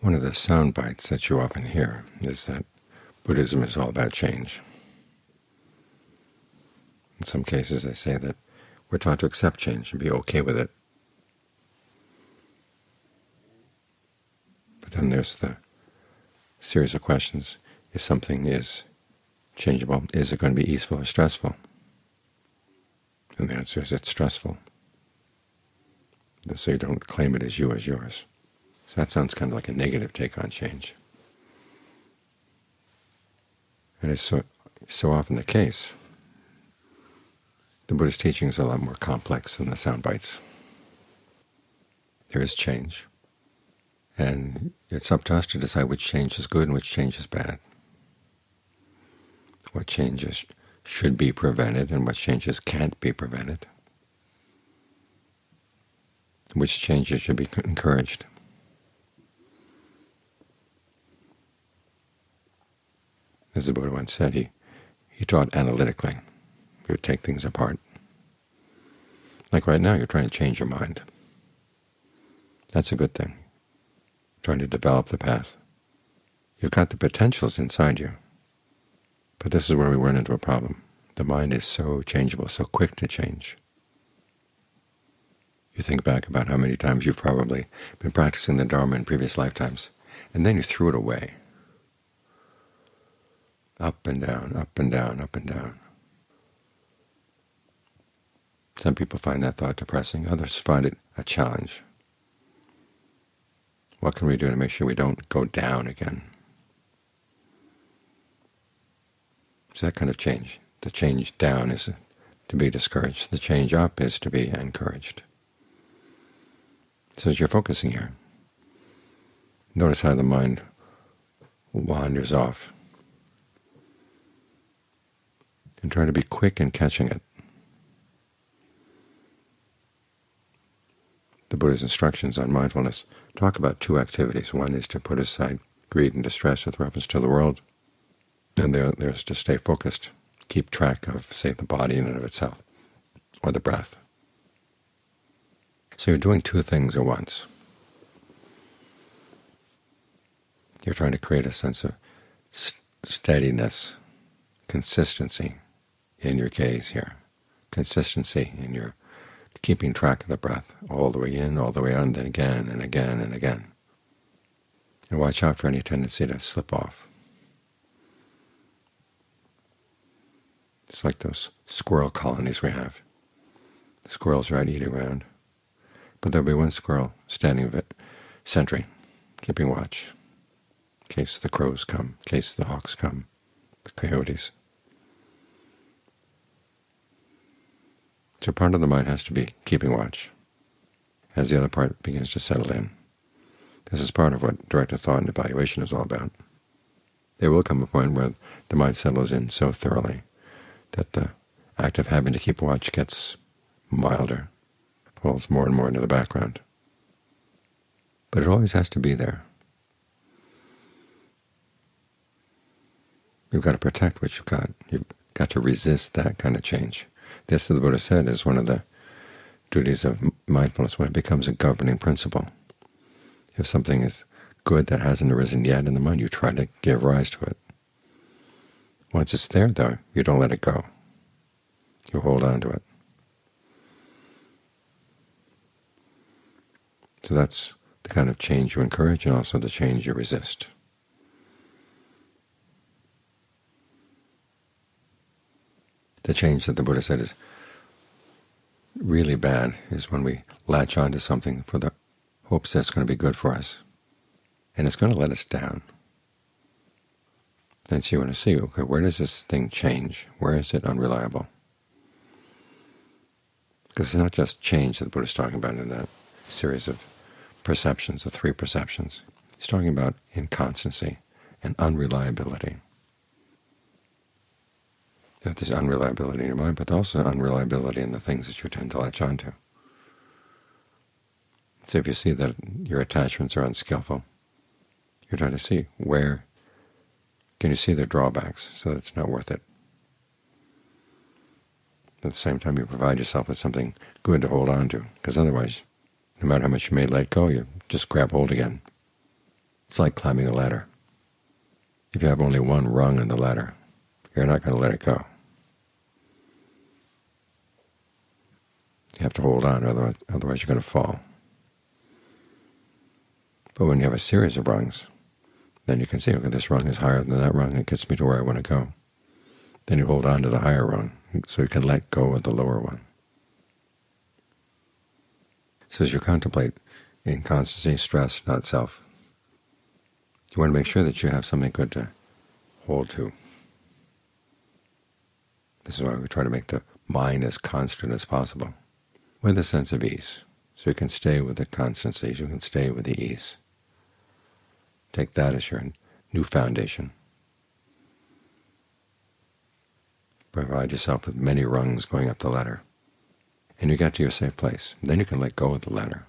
One of the sound bites that you often hear is that Buddhism is all about change. In some cases they say that we're taught to accept change and be okay with it. But then there's the series of questions. If something is changeable, is it going to be easeful or stressful? And the answer is it's stressful. So you don't claim it as you as yours. So that sounds kind of like a negative take on change. And it's so often the case. The Buddha's teachings are a lot more complex than the sound bites. There is change, and it's up to us to decide which change is good and which change is bad, what changes should be prevented and what changes can't be prevented, which changes should be encouraged. As the Buddha once said, he taught analytically. You would take things apart. Like right now, you're trying to change your mind. That's a good thing. Trying to develop the path. You've got the potentials inside you, but this is where we run into a problem. The mind is so changeable, so quick to change. You think back about how many times you've probably been practicing the Dharma in previous lifetimes, and then you threw it away. Up and down, up and down, up and down. Some people find that thought depressing, others find it a challenge. What can we do to make sure we don't go down again? So that kind of change. The change down is to be discouraged. The change up is to be encouraged. So as you're focusing here, notice how the mind wanders off. And try to be quick in catching it. The Buddha's instructions on mindfulness talk about two activities. One is to put aside greed and distress with reference to the world, and there's to stay focused, keep track of, say, the body in and of itself, or the breath. So you're doing two things at once. You're trying to create a sense of steadiness, consistency, in your gaze here, consistency in your keeping track of the breath, all the way in, all the way out, and then again and again and again. And watch out for any tendency to slip off. It's like those squirrel colonies we have. The squirrels right eat around, but there'll be one squirrel standing sentry, keeping watch, in case the crows come, in case the hawks come, the coyotes. So part of the mind has to be keeping watch as the other part begins to settle in. This is part of what directed thought and evaluation is all about. There will come a point where the mind settles in so thoroughly that the act of having to keep watch gets milder, falls more and more into the background. But it always has to be there. You've got to protect what you've got. You've got to resist that kind of change. This, as the Buddha said, is one of the duties of mindfulness when it becomes a governing principle. If something is good that hasn't arisen yet in the mind, you try to give rise to it. Once it's there, though, you don't let it go. You hold on to it. So that's the kind of change you encourage and also the change you resist. The change that the Buddha said is really bad is when we latch on to something for the hopes that's going to be good for us, and it's going to let us down. And so you want to see, okay, where does this thing change? Where is it unreliable? Because it's not just change that the Buddha is talking about in that series of perceptions, the three perceptions. He's talking about inconstancy and unreliability. That there's unreliability in your mind, but also unreliability in the things that you tend to latch onto. So if you see that your attachments are unskillful, you're trying to see where can you see their drawbacks so that it's not worth it. At the same time, you provide yourself with something good to hold on to, because otherwise, no matter how much you may let go, you just grab hold again. It's like climbing a ladder. If you have only one rung in the ladder, you're not going to let it go. You have to hold on, otherwise you're going to fall. But when you have a series of rungs, then you can see, okay, this rung is higher than that rung, it gets me to where I want to go. Then you hold on to the higher rung, so you can let go of the lower one. So as you contemplate in constancy, stress, not self, you want to make sure that you have something good to hold to. This is why we try to make the mind as constant as possible, with a sense of ease, so you can stay with the constancy, you can stay with the ease. Take that as your new foundation. Provide yourself with many rungs going up the ladder, and you get to your safe place. Then you can let go of the ladder.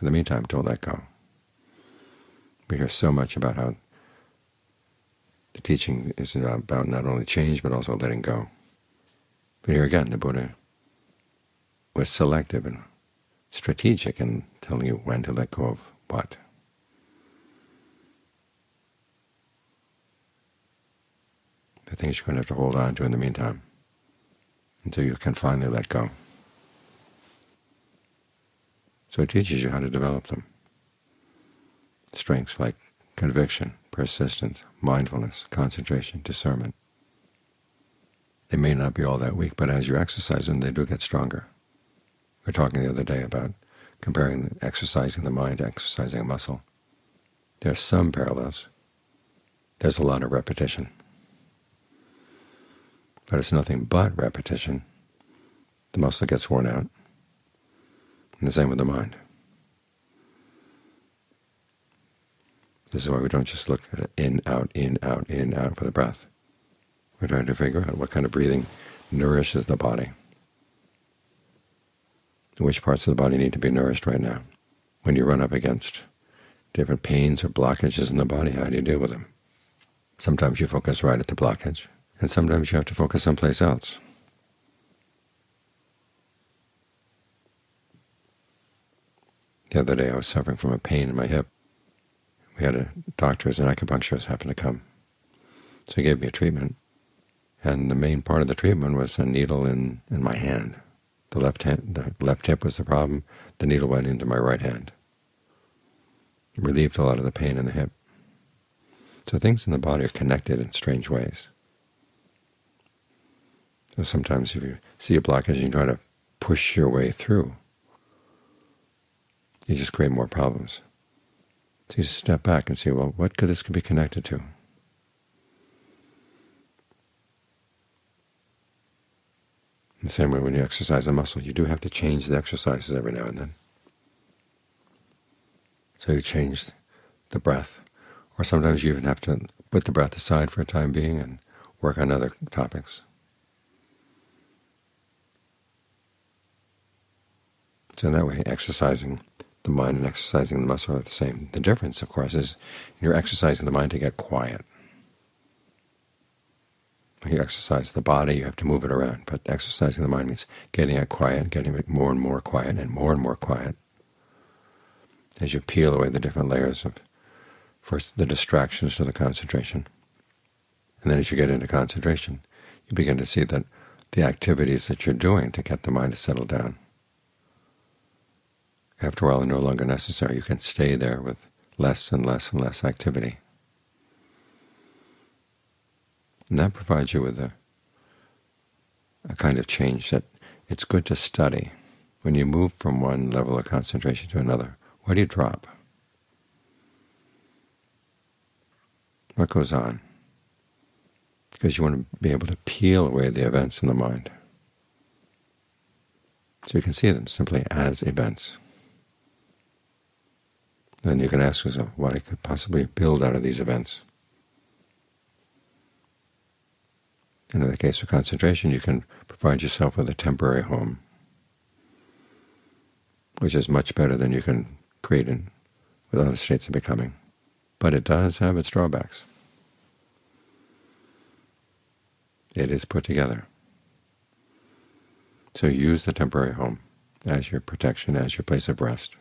In the meantime, don't let go. We hear so much about how the teaching is about not only change but also letting go. But here again, the Buddha was selective and strategic in telling you when to let go of what. The things you're going to have to hold on to in the meantime until you can finally let go. So it teaches you how to develop them. Strengths like conviction, persistence, mindfulness, concentration, discernment. They may not be all that weak, but as you exercise them, they do get stronger. We were talking the other day about comparing exercising the mind to exercising a muscle. There's some parallels. There's a lot of repetition. But it's nothing but repetition. The muscle gets worn out, and the same with the mind. This is why we don't just look at it in, out, in, out, in, out for the breath. We're trying to figure out what kind of breathing nourishes the body, which parts of the body need to be nourished right now. When you run up against different pains or blockages in the body, how do you deal with them? Sometimes you focus right at the blockage, and sometimes you have to focus someplace else. The other day I was suffering from a pain in my hip. We had a doctor and acupuncturist happen to come. So he gave me a treatment, and the main part of the treatment was a needle in my hand. The left hip was the problem. The needle went into my right hand. It relieved a lot of the pain in the hip. So things in the body are connected in strange ways. So sometimes if you see a blockage and you try to push your way through, you just create more problems. So you step back and see, well, what could this be connected to? In the same way, when you exercise a muscle, you do have to change the exercises every now and then. So you change the breath, or sometimes you even have to put the breath aside for a time being and work on other topics. So in that way, exercising the mind and exercising the muscle are the same. The difference, of course, is you're exercising the mind to get quiet. When you exercise the body, you have to move it around, but exercising the mind means getting it quiet, getting it more and more quiet and more and more quiet. As you peel away the different layers of, first the distractions to the concentration, and then as you get into concentration, you begin to see that the activities that you're doing to get the mind to settle down, after a while, are no longer necessary. You can stay there with less and less and less activity. And that provides you with a kind of change that it's good to study. When you move from one level of concentration to another, what do you drop? What goes on? Because you want to be able to peel away the events in the mind, so you can see them simply as events. Then you can ask yourself what I could possibly build out of these events. And in the case of concentration, you can provide yourself with a temporary home, which is much better than you can create with other states of becoming. But it does have its drawbacks. It is put together. So use the temporary home as your protection, as your place of rest.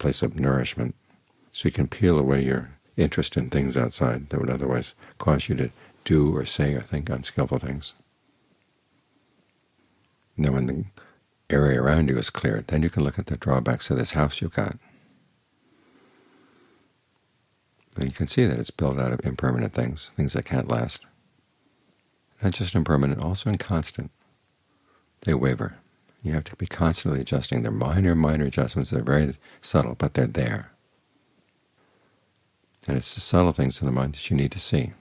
place of nourishment, so you can peel away your interest in things outside that would otherwise cause you to do or say or think unskillful things. Now when the area around you is cleared, then you can look at the drawbacks of this house you've got. And you can see that it's built out of impermanent things, things that can't last. Not just impermanent, also inconstant. They waver. You have to be constantly adjusting. They're minor adjustments. They're very subtle, but they're there. And it's the subtle things in the mind that you need to see.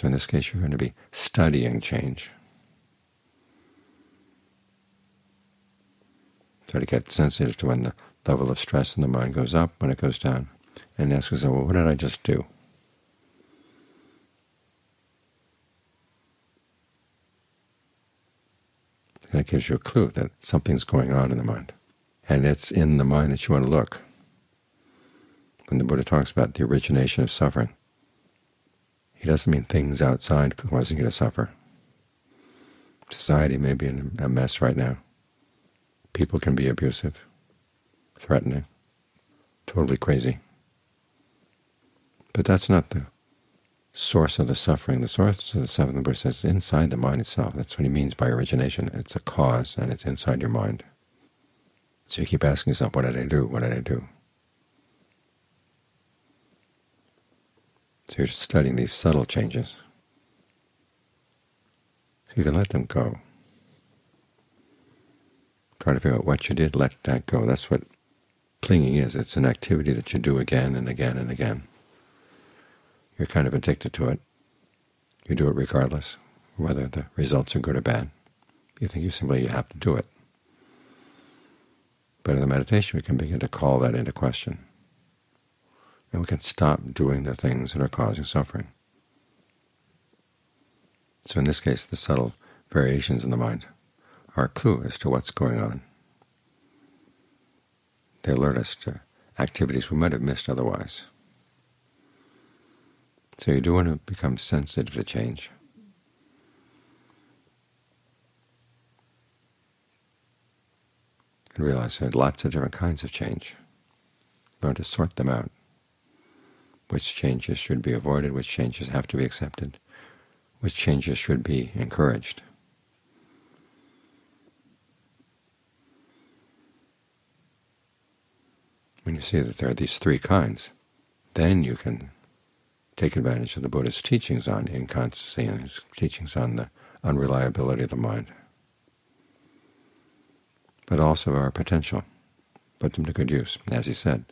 So in this case, you're going to be studying change. Try to get sensitive to when the level of stress in the mind goes up, when it goes down, and ask yourself, well, what did I just do? That gives you a clue that something's going on in the mind. And it's in the mind that you want to look. When the Buddha talks about the origination of suffering, he doesn't mean things outside causing you to suffer. Society may be in a mess right now. People can be abusive, threatening, totally crazy. But that's not the source of the suffering. The source of the suffering, the Buddha says, is inside the mind itself. That's what he means by origination. It's a cause, and it's inside your mind. So you keep asking yourself, what did I do? What did I do? So you're studying these subtle changes. So you can let them go. Try to figure out what you did, let that go. That's what clinging is. It's an activity that you do again and again and again. You're kind of addicted to it. You do it regardless whether the results are good or bad. You think you simply have to do it. But in the meditation, we can begin to call that into question. And we can stop doing the things that are causing suffering. So in this case, the subtle variations in the mind are a clue as to what's going on. They alert us to activities we might have missed otherwise. So you do want to become sensitive to change. And realize there are lots of different kinds of change. Learn to sort them out. Which changes should be avoided, which changes have to be accepted, which changes should be encouraged. When you see that there are these three kinds, then you can take advantage of the Buddha's teachings on inconstancy and his teachings on the unreliability of the mind, but also our potential. Put them to good use. As he said,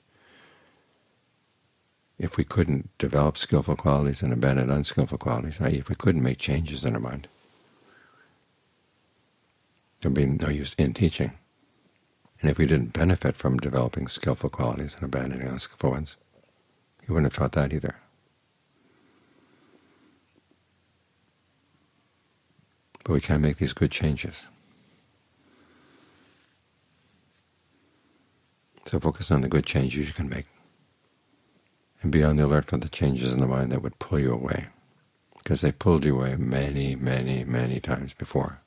if we couldn't develop skillful qualities and abandon unskillful qualities, i.e. if we couldn't make changes in our mind, there would be no use in teaching. And if we didn't benefit from developing skillful qualities and abandoning unskillful ones, you wouldn't have taught that either. But we can make these good changes. So focus on the good changes you can make, and be on the alert for the changes in the mind that would pull you away, because they pulled you away many times before.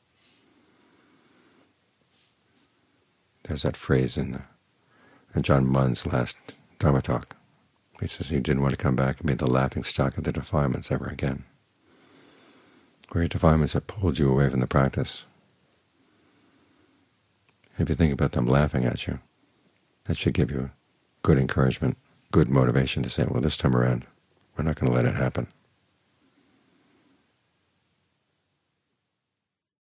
There's that phrase in John Munn's last Dharma talk. He says he didn't want to come back and be the laughingstock of the defilements ever again. Where your defilements have pulled you away from the practice. If you think about them laughing at you, that should give you good encouragement, good motivation to say, well, this time around, we're not going to let it happen.